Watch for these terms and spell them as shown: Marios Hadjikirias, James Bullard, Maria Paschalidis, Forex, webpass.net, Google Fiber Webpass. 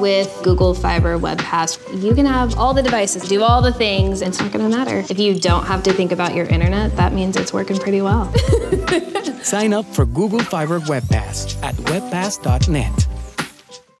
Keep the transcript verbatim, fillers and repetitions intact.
With Google Fiber Webpass, you can have all the devices, do all the things, and it's not gonna matter. If you don't have to think about your internet, that means it's working pretty well. Sign up for Google Fiber Webpass at webpass dot net.